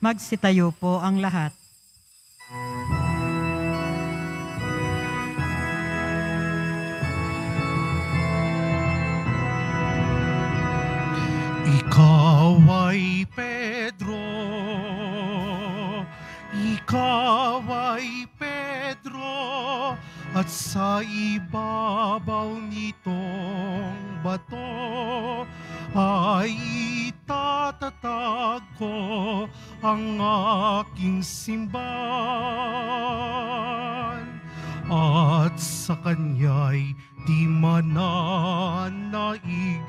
Magsitayo po ang lahat. Ikaw ay Pedro, ikaw ay Pedro, at sa ibabaw nitong bato ay itatatag ko ang aking simbahan, at sa kanya'y di mananaig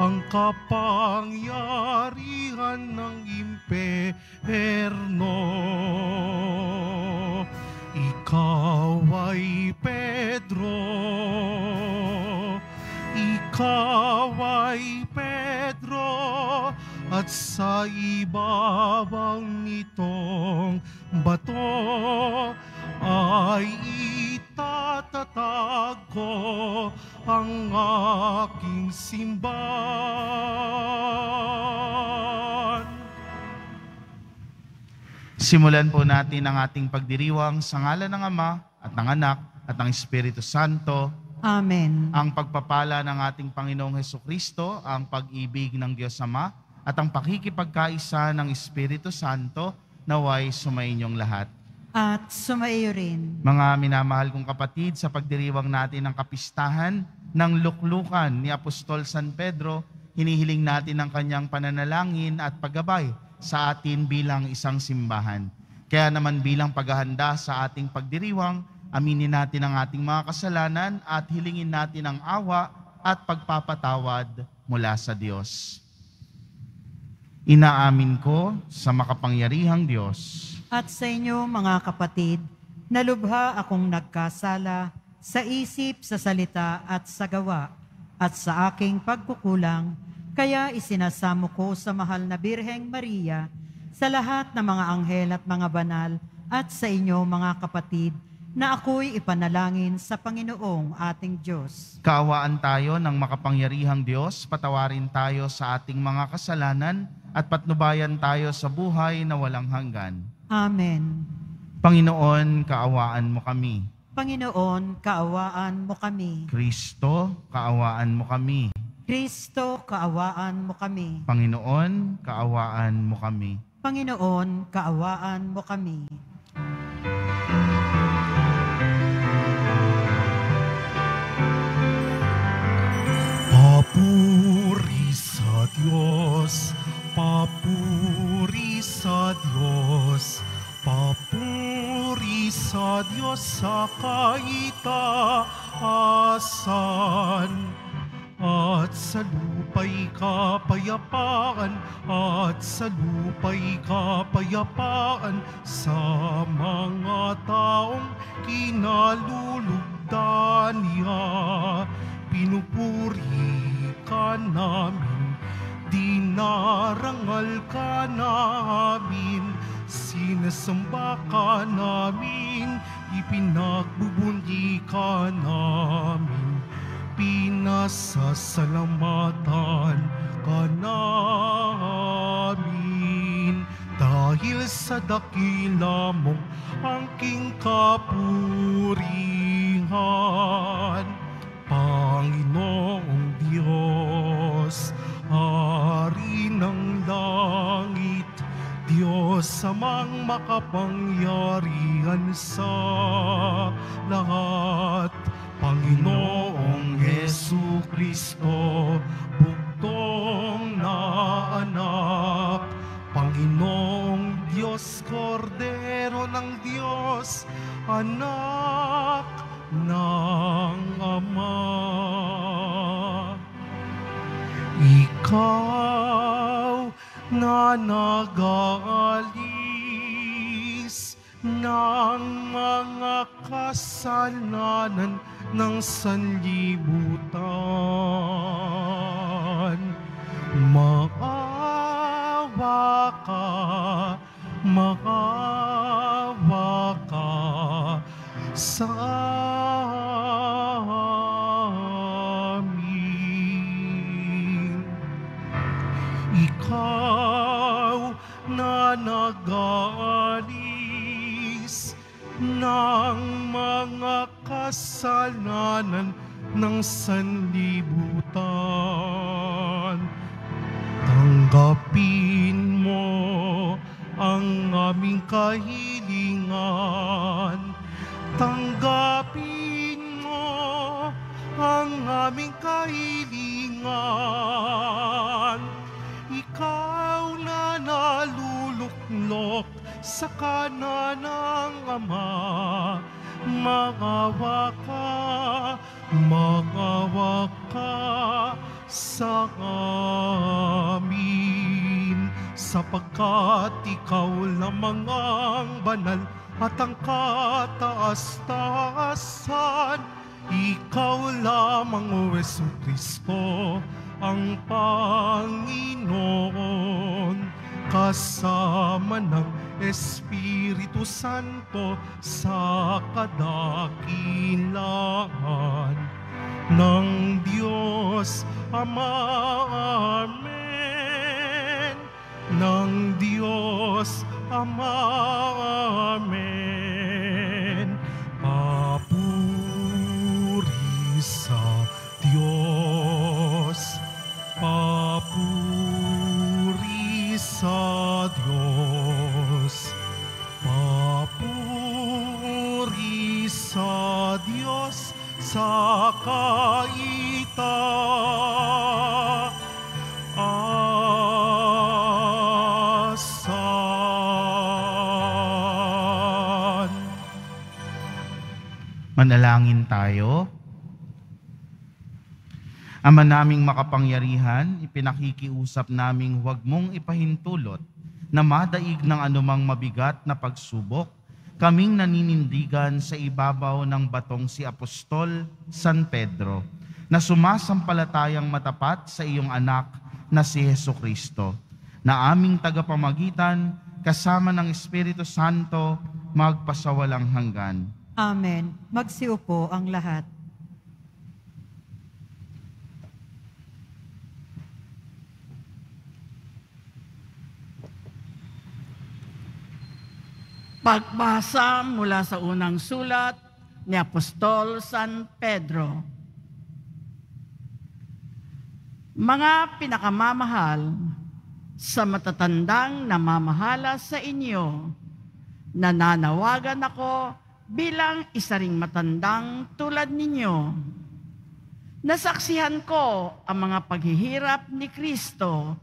ang kapangyarihan ng imperno. Ikaw ay Pedro, ikaw ay Pedro, at sa ibabaw nitong bato ay itatatag ko ang aking simbahan. Simulan po natin ang ating pagdiriwang sa ngalan ng Ama at ng Anak at ng Espiritu Santo. Amen. Ang pagpapala ng ating Panginoong Hesukristo, ang pag-ibig ng Diyos Ama, at ang pakikipagkaisa ng Espiritu Santo naway sumainyong lahat. At sumaiyo rin. Mga minamahal kong kapatid, sa pagdiriwang natin ng kapistahan ng luklukan ni Apostol San Pedro, hinihiling natin ang kanyang pananalangin at paggabay sa atin bilang isang simbahan. Kaya naman bilang paghahanda sa ating pagdiriwang, aminin natin ang ating mga kasalanan at hilingin natin ang awa at pagpapatawad mula sa Diyos. Inaamin ko sa makapangyarihang Diyos at sa inyo mga kapatid, na lubha akong nagkasala sa isip, sa salita at sa gawa at sa aking pagkukulang, kaya isinasamo ko sa mahal na Birheng Maria, sa lahat ng mga anghel at mga banal at sa inyo mga kapatid, na ako'y ipanalangin sa Panginoong ating Diyos. Kaawaan tayo ng makapangyarihang Diyos, patawarin tayo sa ating mga kasalanan, at patnubayan tayo sa buhay na walang hanggan. Amen. Panginoon, kaawaan mo kami. Panginoon, kaawaan mo kami. Kristo, kaawaan mo kami. Kristo, kaawaan mo kami. Panginoon, kaawaan mo kami. Panginoon, kaawaan mo kami. Papuri sa Diyos, sa kaitaasan, at sa lupa'y kapayapaan, sa mga taong kinalulugdan niya, pinupuri ka namin. Dinarangal ka namin, sinasamba ka namin, ipinagbubunyi ka namin, pinasasalamatan ka namin. Dahil sa dakila mong angking kapurihan, Panginoong Diyos, Hari ng langit, Diyos amang makapangyarihan sa lahat. Panginoong Hesukristo, bugtong na anak, Panginoong Diyos, Kordero ng Diyos, anak ng Ama. Ikaw na nag-aalis ng mga kasalanan ng sanlibutan, maawa ka sa ikaw na nag-aalis ng mga kasalanan ng sanlibutan. Tanggapin mo ang aming kahilingan. Tanggapin mo ang aming kahilingan. Ikaw na naluluklok sa kanan ng Ama, magawa ka sa amin, sapagkat ikaw lamang ang banal at ang kataas-taasan. Ikaw lamang, O Yesu Kristo, ang Panginoon, kasama ng Espiritu Santo sa kadakilaan ng Diyos Ama. Amen. Ng Diyos Ama. Amen. Papuri sa Diyos. Papuri sa Diyos. Papuri sa Diyos sa kaita. Manalangin tayo. Ama naming makapangyarihan, ipinakikiusap naming huwag mong ipahintulot na madaig ng anumang mabigat na pagsubok kaming naninindigan sa ibabaw ng batong si Apostol San Pedro na sumasampalatayang matapat sa iyong anak na si Jesucristo, na aming tagapamagitan kasama ng Espiritu Santo magpasawalang hanggan. Amen. Magsiupo ang lahat. Pagbasa mula sa unang sulat ni Apostol San Pedro. Mga pinakamamahal, sa matatandang namamahala sa inyo, nananawagan ako bilang isa ring matandang tulad ninyo. Nasaksihan ko ang mga paghihirap ni Kristo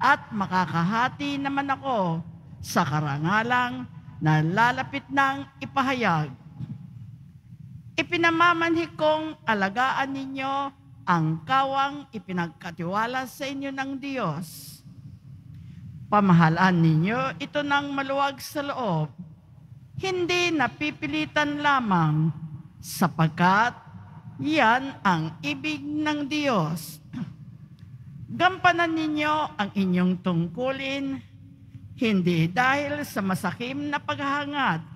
at makakahati naman ako sa karangalang na lalapit ng ipahayag. Ipinamamanhik kong alagaan ninyo ang kawang ipinagkatiwala sa inyo ng Diyos. Pamahalaan ninyo ito ng maluwag sa loob, hindi napipilitan lamang, sapagkat yan ang ibig ng Diyos. Gampanan ninyo ang inyong tungkulin, hindi dahil sa masakim na paghahangad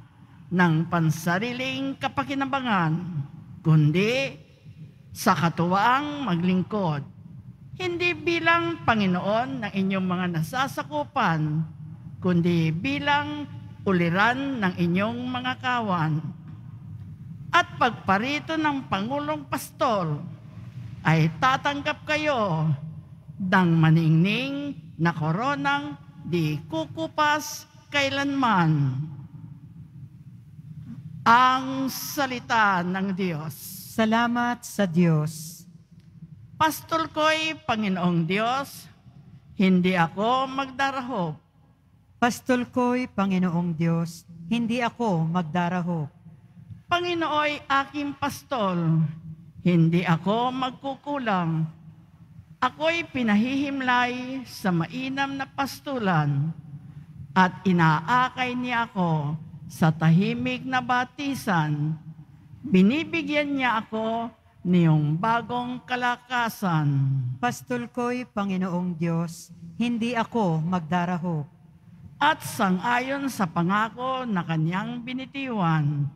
ng pansariling kapakinabangan, kundi sa katuwaang maglingkod, hindi bilang Panginoon ng inyong mga nasasakupan, kundi bilang uliran ng inyong mga kawan. At pagparito ng Pangulong Pastol ay tatanggap kayo ng maningning na koronang di kukupas kailanman. Ang salita ng Diyos. Salamat sa Diyos. Pastol ko'y Panginoong Diyos, hindi ako magdarahop. Pastol ko'y Panginoong Diyos, hindi ako magdarahop. Panginooy aking pastol, hindi ako magkukulang. Ako'y pinahihimlay sa mainam na pastulan at inaakay niya ako sa tahimik na batisan. Binibigyan niya ako niyong bagong kalakasan. Pastol ko'y Panginoong Diyos, hindi ako magdarahop. At sangayon sa pangako na kanyang binitiwan,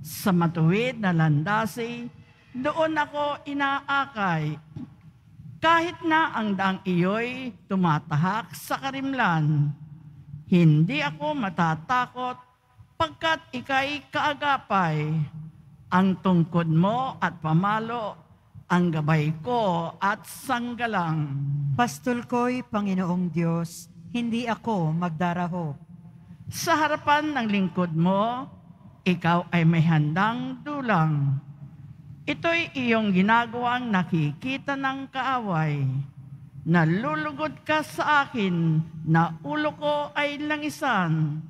sa matuwid na landasi, doon ako inaakay. Kahit na ang daang iyo'y tumatahak sa karimlan, Hindi ako matatakot pagkat ika'y kaagapay. Ang tungkod mo at pamalo, ang gabay ko at sanggalang. Pastol ko'y Panginoong Diyos, hindi ako magdaraho. Sa harapan ng lingkod mo, ikaw ay may handang dulang. Ito'y iyong ginagawang nakikita ng kaaway. Nalulugod ka sa akin na ulo ko ay langisan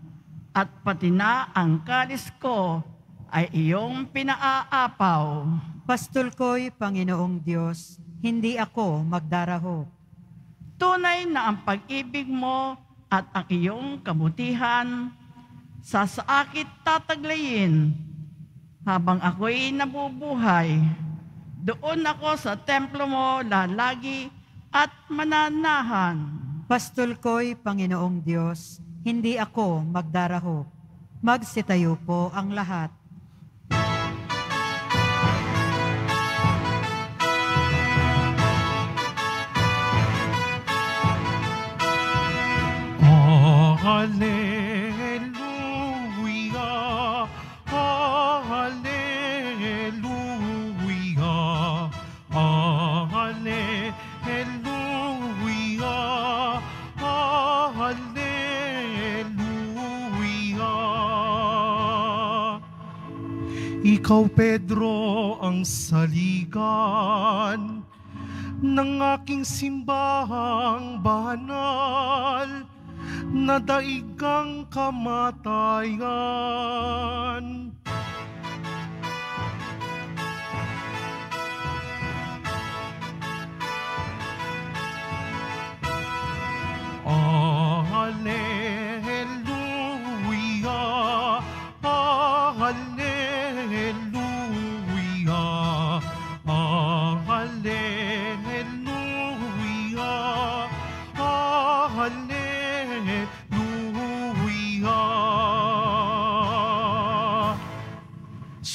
at pati na ang kalis ko ay iyong pinaaapaw. Pastol ko'y Panginoong Diyos, hindi ako magdaraho. Tunay na ang pag-ibig mo at ang iyong kabutihan sa akin tataglayin. Habang ako'y nabubuhay, doon ako sa templo mo lalagi at mananahan. Pastol ko'y Panginoong Diyos, hindi ako magdaraho. Magsitayo po ang lahat. Hallelujah, hallelujah, hallelujah, hallelujah. Ikaw, Pedro, ang saligan ng aking simbahang banal. Nadaig kang kamatayan. Hallelujah, hallelujah, hallelujah, hallelujah.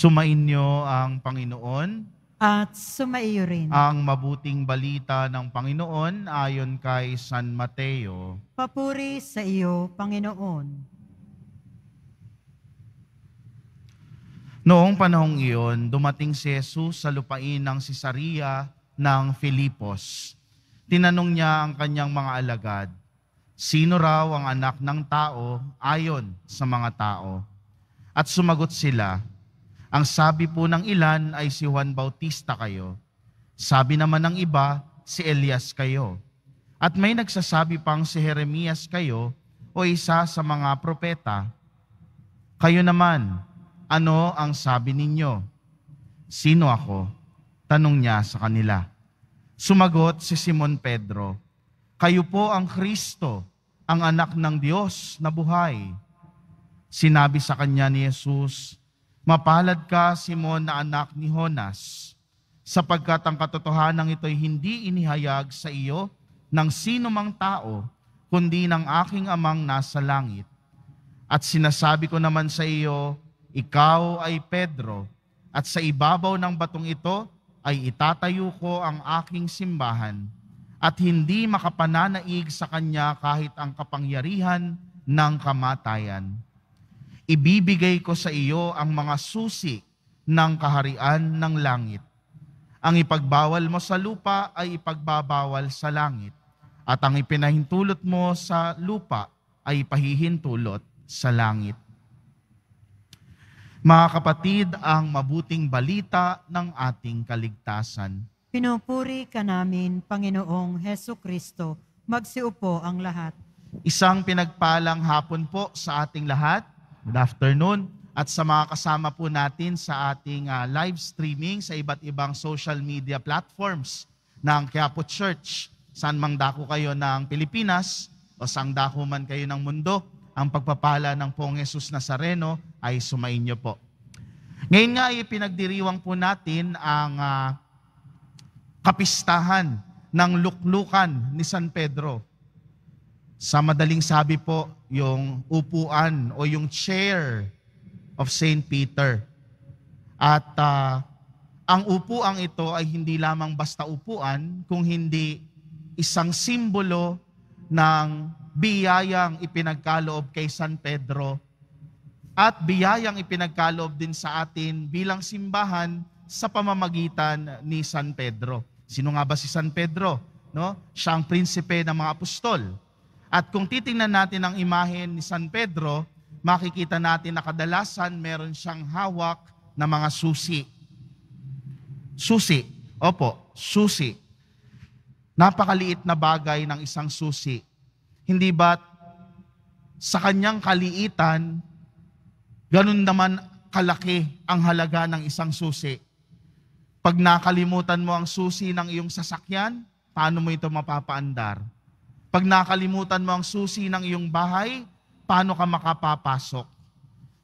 Sumainyo ang Panginoon at sumaiyo rin ang mabuting balita ng Panginoon ayon kay San Mateo. Papuri sa iyo, Panginoon. Noong panahong iyon, dumating si Jesus sa lupain ng Cesarea ng Filipos. Tinanong niya ang kanyang mga alagad, sino raw ang anak ng tao ayon sa mga tao? At sumagot sila, ang sabi po ng ilan ay si Juan Bautista kayo. Sabi naman ng iba, si Elias kayo. At may nagsasabi pang si Jeremias kayo o isa sa mga propeta. Kayo naman, ano ang sabi ninyo? Sino ako? Tanong niya sa kanila. Sumagot si Simon Pedro, kayo po ang Kristo, ang anak ng Diyos na buhay. Sinabi sa kanya ni Jesus, mapalad ka, Simon, na anak ni Jonas, sapagkat ang katotohanan ito'y hindi inihayag sa iyo ng sino mang tao, kundi ng aking amang nasa langit. At sinasabi ko naman sa iyo, ikaw ay Pedro, at sa ibabaw ng batong ito ay itatayo ko ang aking simbahan, at hindi makapananaig sa kanya kahit ang kapangyarihan ng kamatayan. Ibibigay ko sa iyo ang mga susi ng kaharian ng langit. Ang ipagbawal mo sa lupa ay ipagbabawal sa langit, at ang ipinahintulot mo sa lupa ay ipahihintulot sa langit. Mga kapatid, ang mabuting balita ng ating kaligtasan. Pinupuri ka namin, Panginoong Hesukristo. Magsiupo ang lahat. Isang pinagpalang hapon po sa ating lahat. Good afternoon at sa mga kasama po natin sa ating live streaming sa iba't ibang social media platforms ng Quiapo Church. Saan mang dako kayo ng Pilipinas o saan dako man kayo ng mundo, ang pagpapala ng Poong Jesus Nazareno ay sumainyo po. Ngayon nga ay pinagdiriwang po natin ang kapistahan ng luklukan ni San Pedro. Sa madaling sabi po, yung upuan o yung chair of St. Peter. At ang upuang ito ay hindi lamang basta upuan, kung hindi isang simbolo ng biyayang ipinagkaloob kay San Pedro at biyayang ipinagkaloob din sa atin bilang simbahan sa pamamagitan ni San Pedro. Sino nga ba si San Pedro? No? Siya ang prinsipe ng mga apostol. At kung titingnan natin ang imahen ni San Pedro, makikita natin na kadalasan meron siyang hawak na mga susi. Susi. Opo, susi. Napakaliit na bagay ng isang susi. Hindi ba't sa kanyang kaliitan, ganun naman kalaki ang halaga ng isang susi. Pag nakalimutan mo ang susi ng iyong sasakyan, paano mo ito mapapaandar? Pag nakalimutan mo ang susi ng iyong bahay, paano ka makapapasok?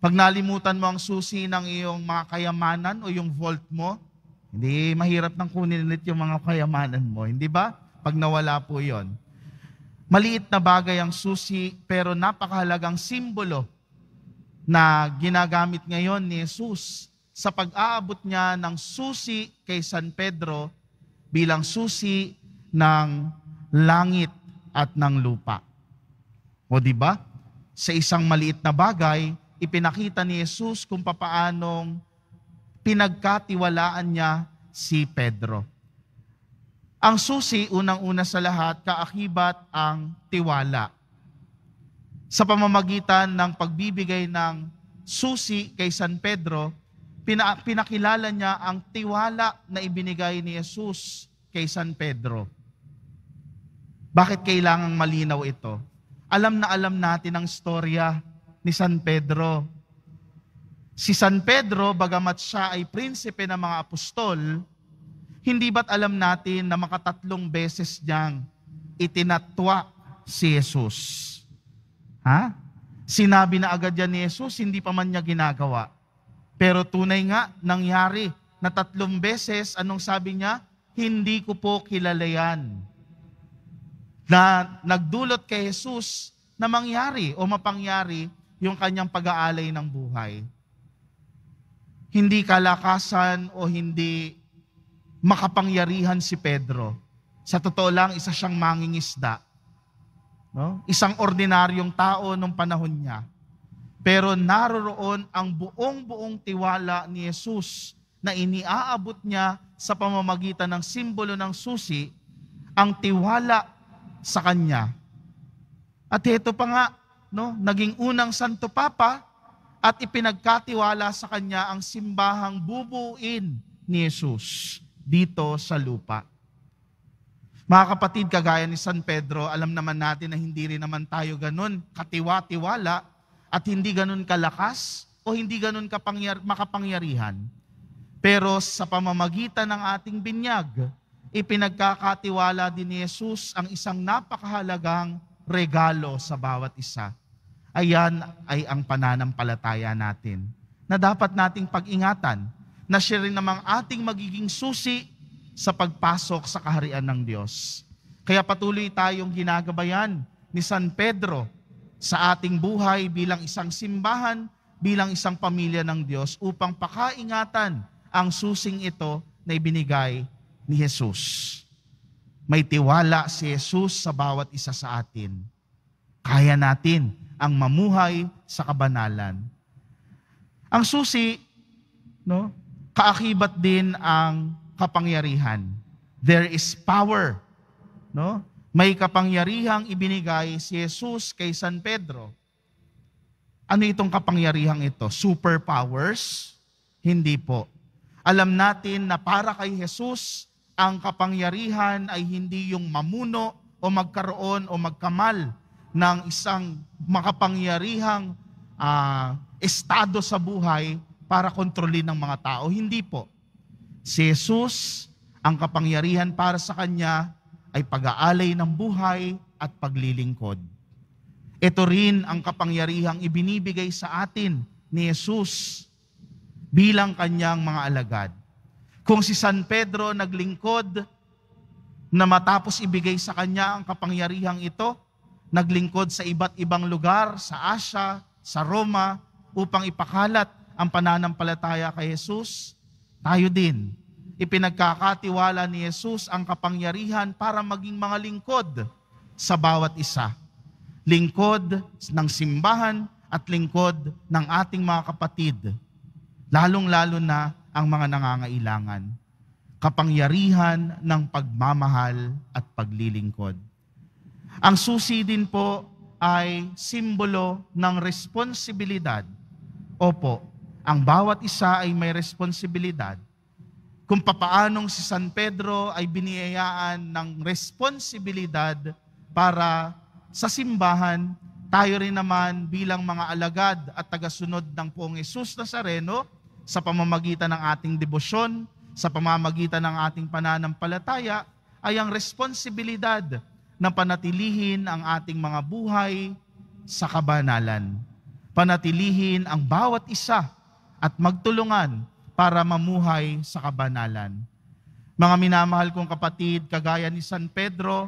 Pag nalimutan mo ang susi ng iyong mga kayamanan o yung vault mo, hindi mahirap nang kunin ulit yung mga kayamanan mo, hindi ba? Pag nawala po yon. Maliit na bagay ang susi, pero napakahalagang simbolo na ginagamit ngayon ni Jesus sa pag-aabot niya ng susi kay San Pedro bilang susi ng langit at ng lupa. O di ba? Sa isang maliit na bagay, ipinakita ni Jesus kung papaanong pinagkatiwalaan niya si Pedro. Ang susi, unang-una sa lahat, kaakibat ang tiwala. Sa pamamagitan ng pagbibigay ng susi kay San Pedro, pinakilala niya ang tiwala na ibinigay ni Jesus kay San Pedro. Bakit kailangang malinaw ito? Alam na alam natin ang storya ni San Pedro. Si San Pedro, bagamat siya ay prinsipe ng mga apostol, hindi ba't alam natin na makatatlong beses niyang itinatwa si Jesus? Ha? Sinabi na agad yan ni Jesus, hindi pa man niya ginagawa. Pero tunay nga, nangyari na tatlong beses, anong sabi niya? Hindi ko po kilala yan. Na nagdulot kay Jesus na mangyari o mapangyari yung kanyang pag-aalay ng buhay. Hindi kalakasan o hindi makapangyarihan si Pedro. Sa totoo lang, isa siyang mangingisda. No? Isang ordinaryong tao nung panahon niya. Pero naroroon ang buong-buong tiwala ni Jesus na iniaabot niya sa pamamagitan ng simbolo ng susi, ang tiwala sa kanya. At ito pa nga, no? Naging unang Santo Papa at ipinagkatiwala sa kanya ang simbahang bubuuin ni Jesus dito sa lupa. Mga kapatid, kagaya ni San Pedro, alam naman natin na hindi rin naman tayo ganun katiwa-tiwala at hindi ganun kalakas o hindi ganun makapangyarihan. Pero sa pamamagitan ng ating binyag, ipinagkakatiwala din ni Jesus ang isang napakahalagang regalo sa bawat isa. Ayan ay ang pananampalataya natin na dapat nating pag-ingatan, na siya rin namang ating magiging susi sa pagpasok sa kaharian ng Diyos. Kaya patuloy tayong ginagabayan ni San Pedro sa ating buhay bilang isang simbahan, bilang isang pamilya ng Diyos upang pakaingatan ang susing ito na ibinigay ni Jesus. May tiwala si Jesus sa bawat isa sa atin. Kaya natin ang mamuhay sa kabanalan. Ang susi, no? Kaakibat din ang kapangyarihan. There is power. No? May kapangyarihang ibinigay si Jesus kay San Pedro. Ano itong kapangyarihang ito? Superpowers? Hindi po. Alam natin na para kay Jesus, ang kapangyarihan ay hindi yung mamuno o magkaroon o magkamal ng isang makapangyarihang estado sa buhay para kontrolin ng mga tao. Hindi po. Si Jesus, ang kapangyarihan para sa kanya ay pag-aalay ng buhay at paglilingkod. Ito rin ang kapangyarihang ibinibigay sa atin ni Jesus bilang kanyang mga alagad. Kung si San Pedro naglingkod na matapos ibigay sa kanya ang kapangyarihang ito, naglingkod sa iba't ibang lugar, sa Asya, sa Roma, upang ipakalat ang pananampalataya kay Jesus, tayo din. Ipinagkakatiwala ni Jesus ang kapangyarihan para maging mga lingkod sa bawat isa. lingkod ng simbahan at lingkod ng ating mga kapatid, lalong-lalo na ang mga nangangailangan, kapangyarihan ng pagmamahal at paglilingkod. Ang susi din po ay simbolo ng responsibilidad. Opo, ang bawat isa ay may responsibilidad. Kung papaanong si San Pedro ay biniyayaan ng responsibilidad para sa simbahan, tayo rin naman bilang mga alagad at tagasunod ng Poong Jesus Nazareno sa pamamagitan ng ating debosyon, sa pamamagitan ng ating pananampalataya, ay ang responsibilidad na panatilihin ang ating mga buhay sa kabanalan. Panatilihin ang bawat isa at magtulungan para mamuhay sa kabanalan. Mga minamahal kong kapatid, kagaya ni San Pedro,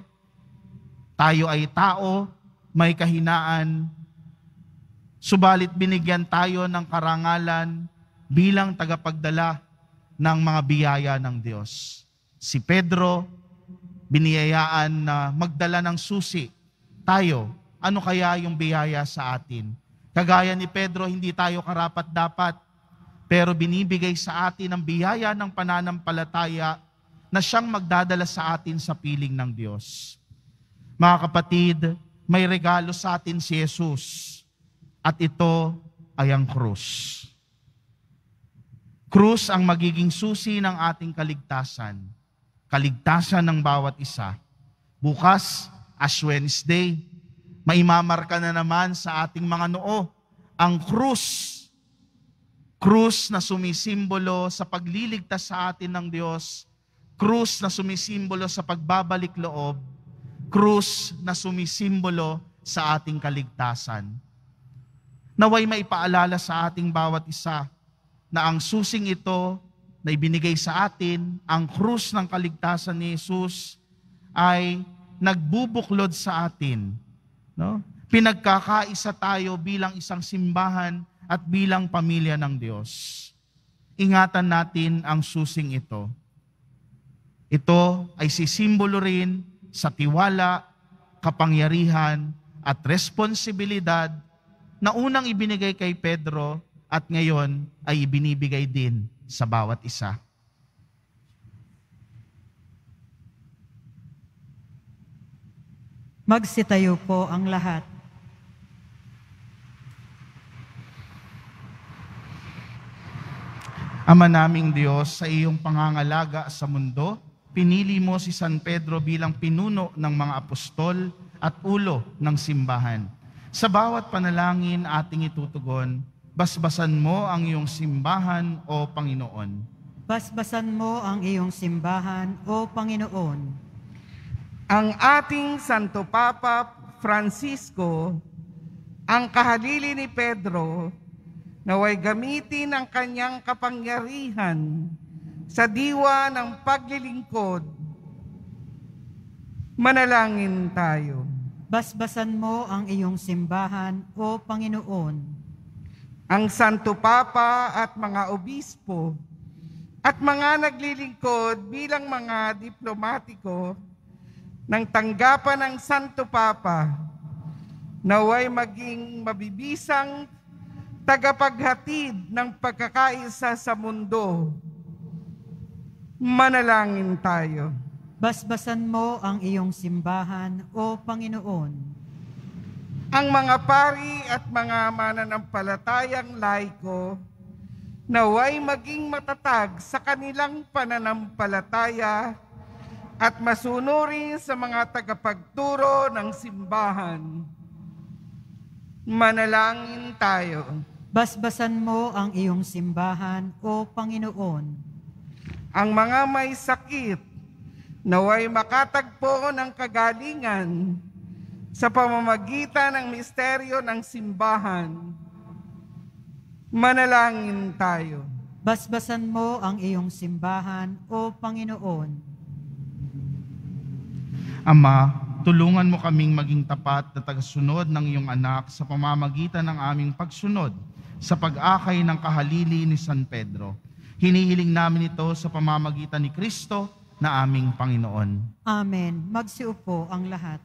tayo ay tao, may kahinaan, subalit binigyan tayo ng karangalan bilang tagapagdala ng mga biyaya ng Diyos. Si Pedro, biniyayaan na magdala ng susi. Tayo, ano kaya yung biyaya sa atin? Kagaya ni Pedro, hindi tayo karapat-dapat, pero binibigay sa atin ang biyaya ng pananampalataya na siyang magdadala sa atin sa piling ng Diyos. Mga kapatid, may regalo sa atin si Jesus at ito ay ang krus. Krus ang magiging susi ng ating kaligtasan, kaligtasan ng bawat isa. Bukas, Ash Wednesday, maimamarka na naman sa ating mga noo ang krus. Krus na sumisimbolo sa pagliligtas sa atin ng Diyos, krus na sumisimbolo sa pagbabalik loob, krus na sumisimbolo sa ating kaligtasan. Naway maipaalala sa ating bawat isa na ang susing ito na ibinigay sa atin, ang krus ng kaligtasan ni Jesus, ay nagbubuklod sa atin. No? Pinagkakaisa tayo bilang isang simbahan at bilang pamilya ng Diyos. Ingatan natin ang susing ito. Ito ay sisimbolo rin sa tiwala, kapangyarihan, at responsibilidad na unang ibinigay kay Pedro at ngayon ay ibinibigay din sa bawat isa. Magsitayo po ang lahat. Ama naming Diyos, sa iyong pangangalaga sa mundo, pinili mo si San Pedro bilang pinuno ng mga apostol at ulo ng simbahan. Sa bawat panalangin ating itutugon, basbasan mo ang iyong simbahan, O Panginoon. Basbasan mo ang iyong simbahan, O Panginoon. Ang ating Santo Papa Francisco, ang kahalili ni Pedro, naway gamitin ang kanyang kapangyarihan sa diwa ng paglilingkod. Manalangin tayo. Basbasan mo ang iyong simbahan, O Panginoon. Ang Santo Papa at mga obispo at mga naglilingkod bilang mga diplomatiko ng tanggapan ng Santo Papa, naway maging mabibisang tagapaghatid ng pagkakaisa sa mundo. Manalangin tayo. Basbasan mo ang iyong simbahan, O Panginoon. Ang mga pari at mga mananampalatayang laiko, naway maging matatag sa kanilang pananampalataya at masunurin sa mga tagapagturo ng simbahan. Manalangin tayo. Basbasan mo ang iyong simbahan, O Panginoon. Ang mga may sakit, naway makatagpo ng kagalingan sa pamamagitan ng misteryo ng simbahan. Manalangin tayo. Basbasan mo ang iyong simbahan, O Panginoon. Ama, tulungan mo kaming maging tapat na tagasunod ng iyong anak sa pamamagitan ng aming pagsunod sa pag-akay ng kahalili ni San Pedro. Hinihiling namin ito sa pamamagitan ni Kristo na aming Panginoon. Amen. Magsiupo ang lahat.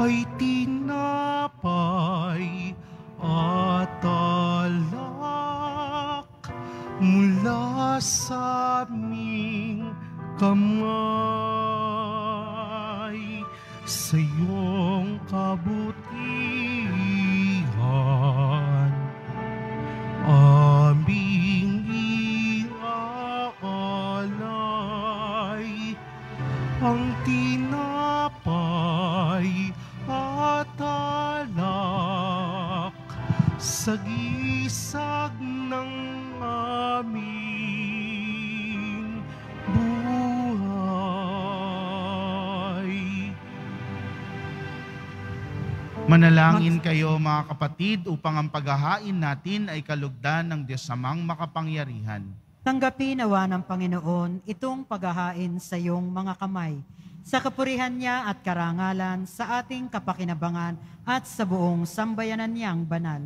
ay tinapay at alak mula sa aming kamay. Sa iyong kabutihan aming iaalay, ang tinapay at alak sa gisag ng aming buhay. Manalangin kayo mga kapatid upang ang paghahain natin ay kalugdan ng Diyos Amang makapangyarihan. Tanggapin nawa ng Panginoon itong paghahain sa iyong mga kamay, sa kapurihan niya at karangalan, sa ating kapakinabangan at sa buong sambayanan niyang banal.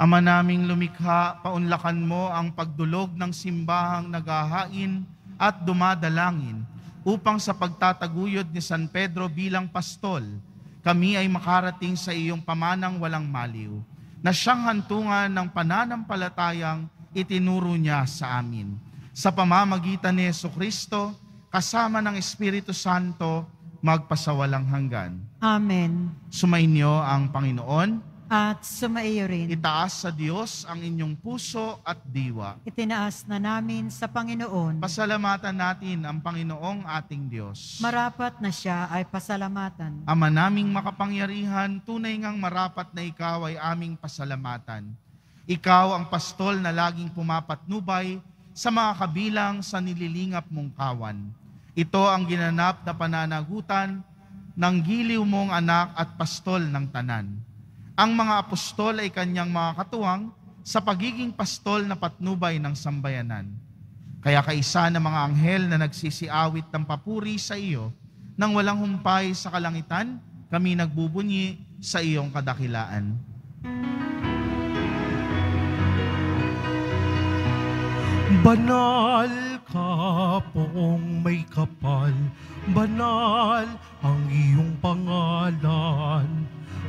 Ama naming lumikha, paunlakan mo ang pagdulog ng simbahang naghahain at dumadalangin upang sa pagtataguyod ni San Pedro bilang pastol, kami ay makarating sa iyong pamanang walang maliw, na siyang hantungan ng pananampalatayang itinuro niya sa amin. Sa pamamagitan ni Jesucristo, kasama ng Espiritu Santo, magpasawalang hanggan. Amen. Sumainyo ang Panginoon. At sumaiyo rin. Itaas sa Diyos ang inyong puso at diwa. Itinaas na namin sa Panginoon. Pasalamatan natin ang Panginoong ating Diyos. Marapat na siya ay pasalamatan. Ama naming makapangyarihan, tunay ngang marapat na ikaw ay aming pasalamatan. Ikaw ang pastol na laging pumapatnubay sa mga kabilang sa nililingap mong kawan. Ito ang ginanap na pananagutan ng giliw mong anak at pastol ng tanan. Ang mga apostol ay kanyang mga katuwang sa pagiging pastol na patnubay ng sambayanan. Kaya kaisa ng mga anghel na nagsisiawit ng papuri sa iyo, nang walang humpay sa kalangitan, kami nagbubunyi sa iyong kadakilaan. Banal ka poong may kapal, banal ang iyong pangalan,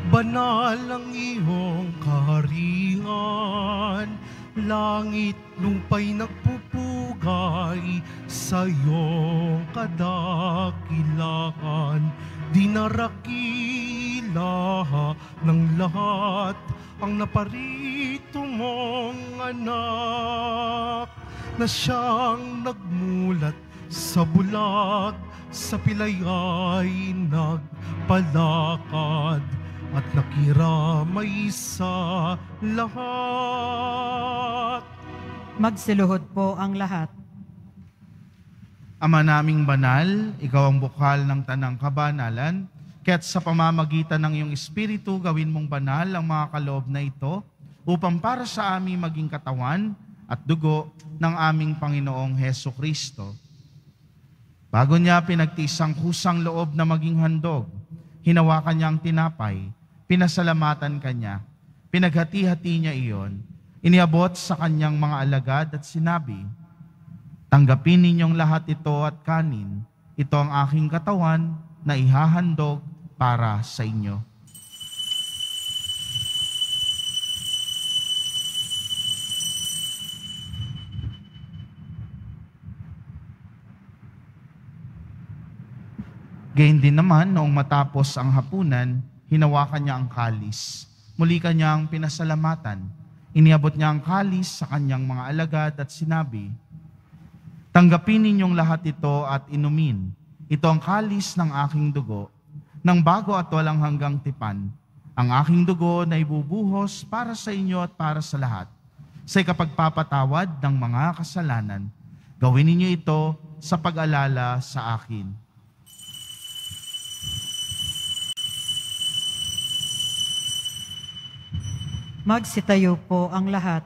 banal ang iyong kaharian, langit lumpa'y nagpupugay sa iyong kadakilaan. Dinarakilaha ng lahat ang naparito mong anak, na siyang nagmulat sa bulag, sa pilay ay nagpalakad at nakiramay sa lahat. Magsiluhod po ang lahat. Ama naming banal, ikaw ang bukal ng tanang kabanalan, kaya't sa pamamagitan ng iyong Espiritu gawin mong banal ang mga kaloob na ito upang para sa amin maging katawan at dugo ng aming Panginoong Jesucristo. Bago niya pinagtisang kusang loob na maging handog, hinawakan niya ang tinapay, pinasalamatan kanya, pinaghati-hati niya iyon, iniabot sa kanyang mga alagad at sinabi, "Tanggapin ninyong lahat ito at kanin, ito ang aking katawan na ihahandog para sa inyo." Gayon din naman, noong matapos ang hapunan, hinawakan niya ang kalis. Muli kanyang pinasalamatan. Iniabot niya ang kalis sa kanyang mga alagad at sinabi, "Tanggapin ninyong lahat ito at inumin. Ito ang kalis ng aking dugo, ng bago at walang hanggang tipan. Ang aking dugo na ibubuhos para sa inyo at para sa lahat, sa ikapagpapatawad ng mga kasalanan. Gawin ninyo ito sa pag-alala sa akin." Magsitayo po ang lahat.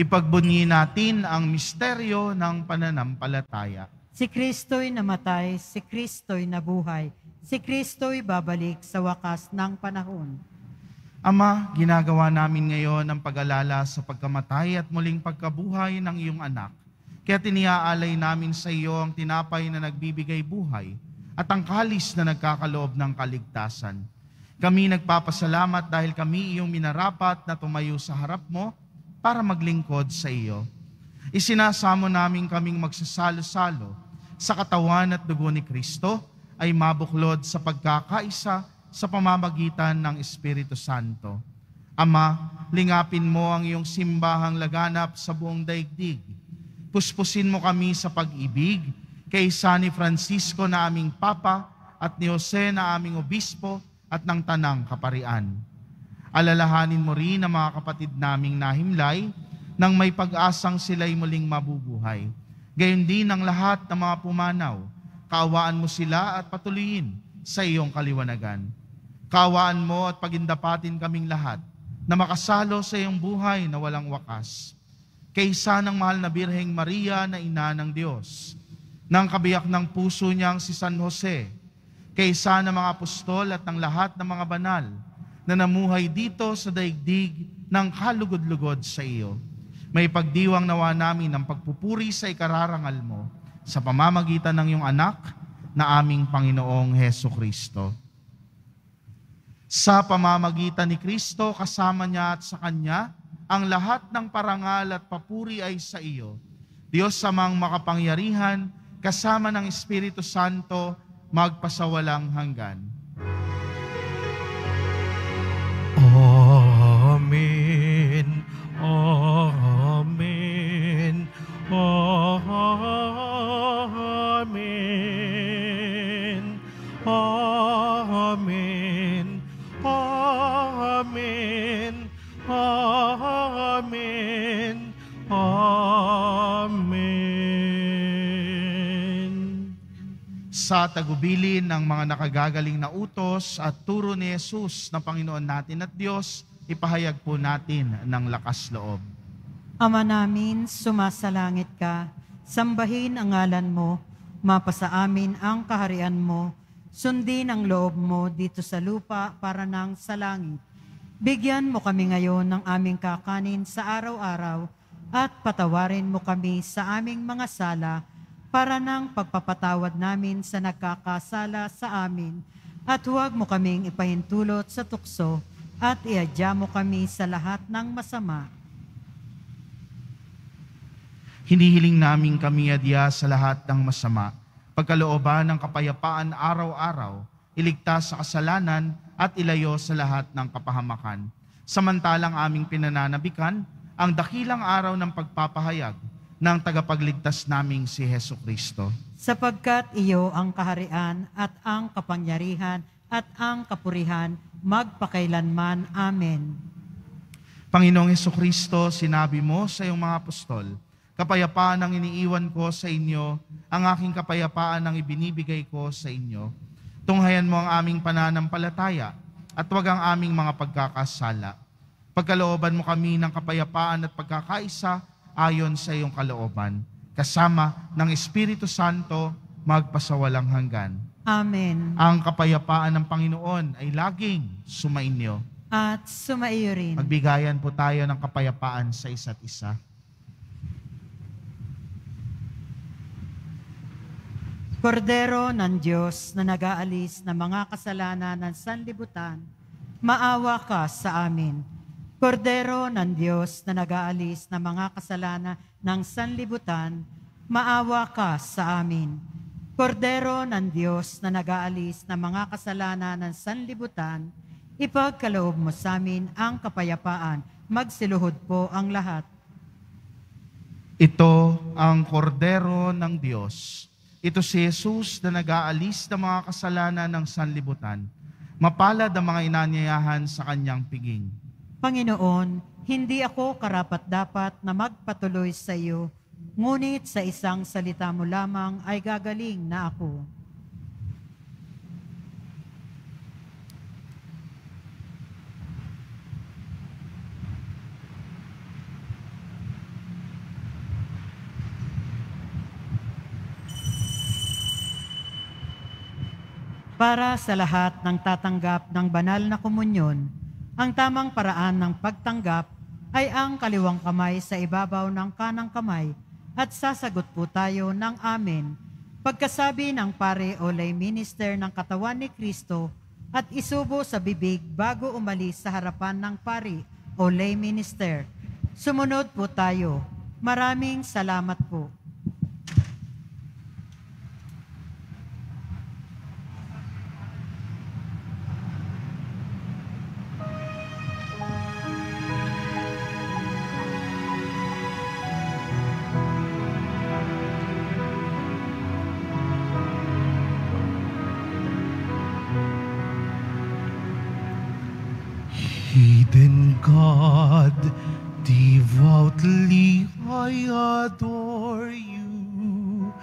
Ipagbunyi natin ang misteryo ng pananampalataya. Si Kristo'y namatay, si Kristo'y nabuhay, si Kristo'y babalik sa wakas ng panahon. Ama, ginagawa namin ngayon ang pag-alala sa pagkamatay at muling pagkabuhay ng iyong anak. Kaya tiniaalay namin sa iyo ang tinapay na nagbibigay buhay at ang kalis na nagkakaloob ng kaligtasan. Kami nagpapasalamat dahil kami iyong minarapat na tumayo sa harap mo para maglingkod sa iyo. Isinasamo namin kaming magsasalo-salo sa katawan at dugo ni Kristo ay mabuklod sa pagkakaisa sa pamamagitan ng Espiritu Santo. Ama, lingapin mo ang iyong simbahang laganap sa buong daigdig. Puspusin mo kami sa pag-ibig kay San Francisco na aming Papa at ni Jose na aming Obispo at ng Tanang Kaparian. Alalahanin mo rin ang mga kapatid naming nahimlay nang may pag-asang sila'y muling mabubuhay. Gayon din ang lahat ng mga pumanaw. Kaawaan mo sila at patuloyin sa iyong kaliwanagan. Kaawaan mo at pagindapatin kaming lahat na makasalo sa iyong buhay na walang wakas. Kaysa ng mahal na Birheng Maria na ina ng Diyos, nang kabiyak ng puso niyang si San Jose, kaysa ng mga apostol at ng lahat ng mga banal na namuhay dito sa daigdig ng kalugod-lugod sa iyo. May pagdiwang nawa namin ng pagpupuri sa ikararangal mo sa pamamagitan ng iyong anak na aming Panginoong Heso Kristo. Sa pamamagitan ni Kristo, kasama niya at sa Kanya, ang lahat ng parangal at papuri ay sa iyo, Diyos Amang makapangyarihan, kasama ng Espiritu Santo, magpasawalang hanggan. Amen. Amen. Amen. Amen. Amen. Amen. Amen. Sa tagubilin ng mga nakagagaling na utos at turo ni Jesus na Panginoon natin at Diyos, ipahayag po natin ng lakas loob. Ama namin, sumasalangit ka. Sambahin ang ngalan mo. Mapasa amin ang kaharian mo. Sundin ang loob mo dito sa lupa para nang sa langit. Bigyan mo kami ngayon ng aming kakanin sa araw-araw at patawarin mo kami sa aming mga sala para nang pagpapatawad namin sa nagkakasala sa amin. At huwag mo kaming ipahintulot sa tukso at iadya mo kami sa lahat ng masama. Hinihiling namin kami adya sa lahat ng masama, pagkalooban ng kapayapaan araw-araw, iligtas sa kasalanan, at ilayo sa lahat ng kapahamakan. Samantalang aming pinananabikan ang dakilang araw ng pagpapahayag ng tagapagligtas naming si Heso Kristo. Sapagkat iyo ang kaharian at ang kapangyarihan at ang kapurihan magpakailanman. Amen. Panginoong Heso Kristo, sinabi mo sa iyong mga apostol, kapayapaan ang iniiwan ko sa inyo, ang aking kapayapaan ang ibinibigay ko sa inyo. Tunghayan mo ang aming pananampalataya at huwag ang aming mga pagkakasala. Pagkalooban mo kami ng kapayapaan at pagkakaisa ayon sa iyong kalooban. Kasama ng Espiritu Santo, magpasawalang hanggan. Amen. Ang kapayapaan ng Panginoon ay laging sumainyo. At sumaiyo rin. Magbigayan po tayo ng kapayapaan sa isa't isa. Kordero ng Diyos na nag-aalis ng mga kasalanan ng sanlibutan, maawa ka sa amin. Kordero ng Diyos na nag-aalis ng mga kasalanan ng sanlibutan, maawa ka sa amin. Kordero ng Diyos na nag-aalis ng mga kasalanan ng sanlibutan, ipagkaloob mo sa amin ang kapayapaan. Magsiluhod po ang lahat. Ito ang Kordero ng Diyos. Ito si Jesus na nag-aalis ng mga kasalanan ng sanlibutan. Mapalad ang mga inanyayahan sa kanyang piging. Panginoon, hindi ako karapat-dapat na magpatuloy sa iyo, ngunit sa isang salita mo lamang ay gagaling na ako. Para sa lahat ng tatanggap ng banal na komunyon, ang tamang paraan ng pagtanggap ay ang kaliwang kamay sa ibabaw ng kanang kamay at sasagot po tayo ng amen. Pagkasabi ng pare o lay minister ng katawan ni Kristo at isubo sa bibig bago umalis sa harapan ng pare o lay minister. Sumunod po tayo. Maraming salamat po. Hidden God, devoutly I adore you,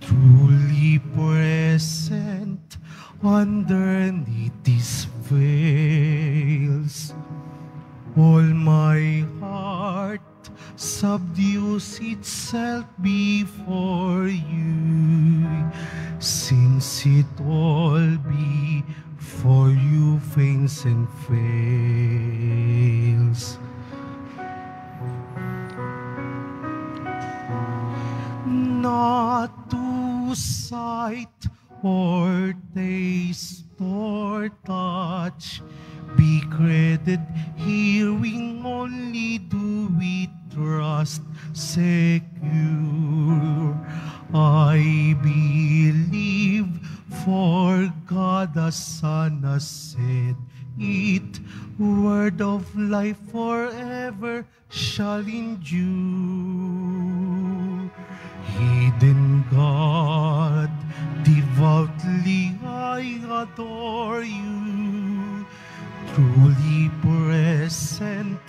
truly present underneath these veils. All my heart subdues itself before you, since it all be for you faints and fails. Not to sight or taste or touch be credited, hearing only do we trust secure. I believe, for God the Son has said it, word of life forever shall endure. Hidden God, devoutly I adore you, truly present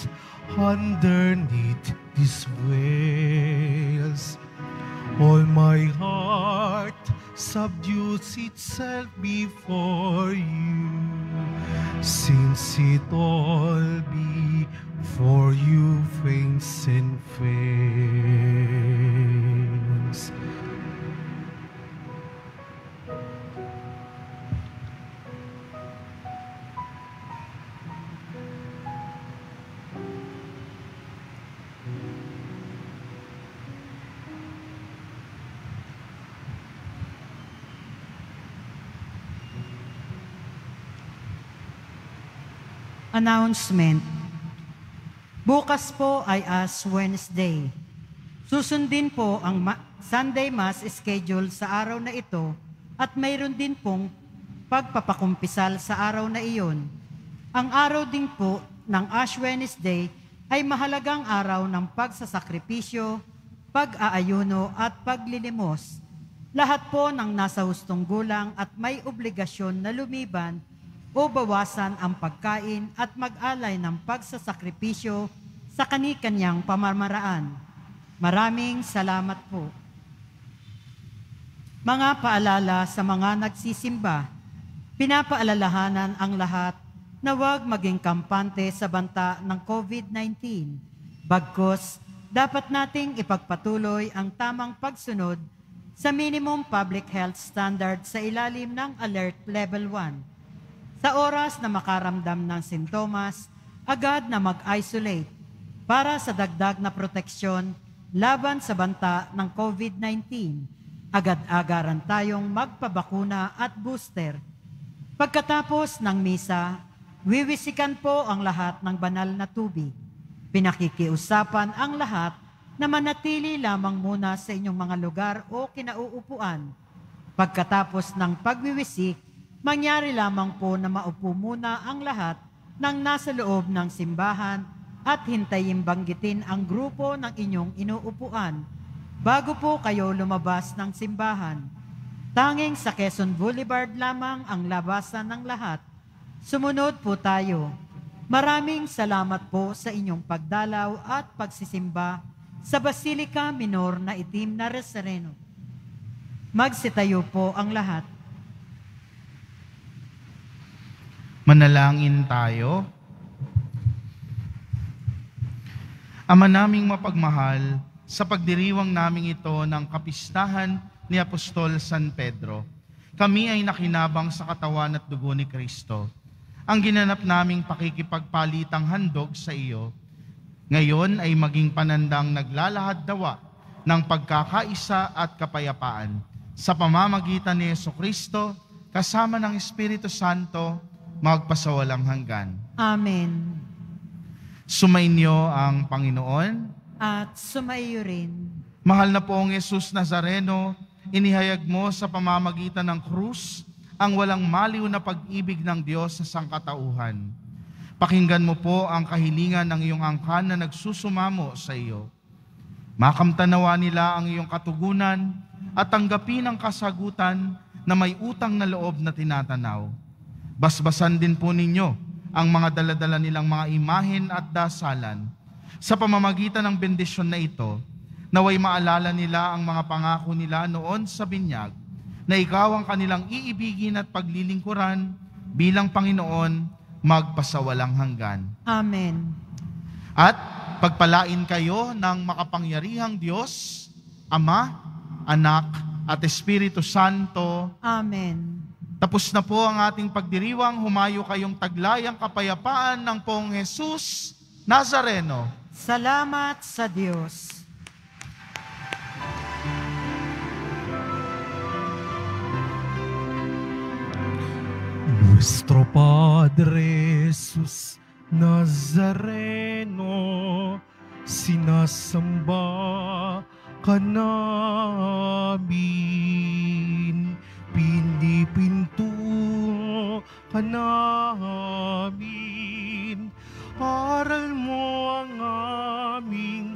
underneath these veils. All my heart subdues itself before you, since it all be for you faints and fails. Announcement. Bukas po ay Ash Wednesday. Susundin po ang Sunday Mass schedule sa araw na ito at mayroon din pong pagpapakumpisal sa araw na iyon. Ang araw din po ng Ash Wednesday ay mahalagang araw ng pagsasakripisyo, pag-aayuno at paglilimos. Lahat po ng nasa hustong gulang at may obligasyon na lumiban o bawasan ang pagkain at mag-alay ng pagsasakripisyo sa kanikanyang pamamaraan. Maraming salamat po. Mga paalala sa mga nagsisimba, pinapaalalahanan ang lahat na huwag maging kampante sa banta ng COVID-19. Bagkus, dapat nating ipagpatuloy ang tamang pagsunod sa minimum public health standard sa ilalim ng Alert Level 1. Sa oras na makaramdam ng sintomas, agad na mag-isolate para sa dagdag na proteksyon laban sa banta ng COVID-19. Agad-agaran tayong magpabakuna at booster. Pagkatapos ng misa, wiwisikan po ang lahat ng banal na tubig. Pinakikiusapan ang lahat na manatili lamang muna sa inyong mga lugar o kinauupuan. Pagkatapos ng pagwiwisik, mangyari lamang po na maupo muna ang lahat ng nasa loob ng simbahan at hintayin banggitin ang grupo ng inyong inuupuan bago po kayo lumabas ng simbahan. Tanging sa Quezon Boulevard lamang ang labasan ng lahat. Sumunod po tayo. Maraming salamat po sa inyong pagdalaw at pagsisimba sa Basilica Minor na Itim na Nazareno. Magsitayo po ang lahat. Manalangin tayo. Ama naming mapagmahal, sa pagdiriwang naming ito ng kapistahan ni Apostol San Pedro, kami ay nakinabang sa katawan at dugo ni Kristo. Ang ginanap naming pakikipagpalitang handog sa iyo, ngayon ay maging panandang naglalahad dawa ng pagkakaisa at kapayapaan sa pamamagitan ni Jesucristo, kasama ng Espiritu Santo, magpasawalang hanggan. Amen. Sumainyo ang Panginoon. At sumaiyo rin. Mahal na poong Jesus Nazareno, inihayag mo sa pamamagitan ng krus ang walang maliw na pag-ibig ng Diyos sa sangkatauhan. Pakinggan mo po ang kahilingan ng iyong angkan na nagsusumamo sa iyo. Makamtanawa nila ang iyong katugunan at tanggapin ang kasagutan na may utang na loob na tinatanaw. Basbasan din po ninyo ang mga daladala nilang mga imahen at dasalan sa pamamagitan ng bendisyon na ito, naway maalala nila ang mga pangako nila noon sa binyag na ikaw ang kanilang iibigin at paglilingkuran bilang Panginoon magpasawalang hanggan. Amen. At pagpalain kayo ng makapangyarihang Diyos, Ama, Anak, at Espiritu Santo. Amen. Tapos na po ang ating pagdiriwang, humayo kayong taglayang kapayapaan ng Poong Jesus Nazareno. Salamat sa Diyos. Nuestro Padre Jesus Nazareno, sinasamba ka namin, pinipinto ka namin, aral mo ang aming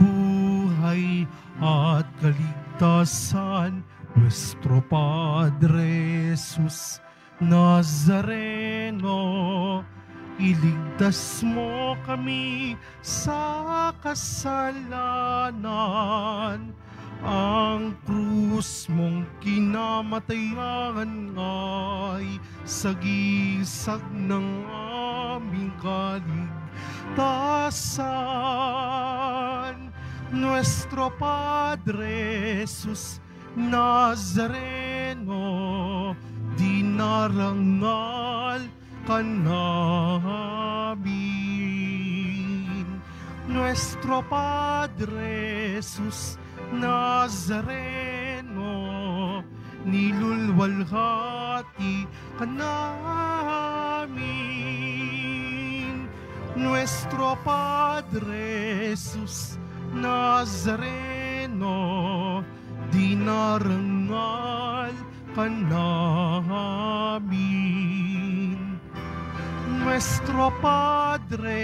buhay at kaligtasan. Nuestro Padre Jesus Nazareno, iligtas mo kami sa kasalanan. Ang krus mong kinamatayan ay sagisag ng aming kaligtasan. Nuestro Padre Jesus Nazareno, dinarangal ka namin. Nuestro Padre Jesus Nazareno, nilulwalhati ka namin. Nuestro Padre Jesus Nazareno, dinarangal ka namin. Nuestro Padre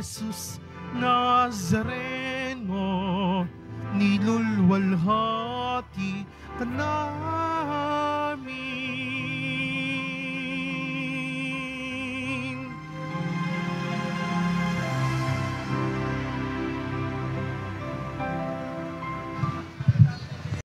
Jesus Nazareno, nilulwalhati ka namin.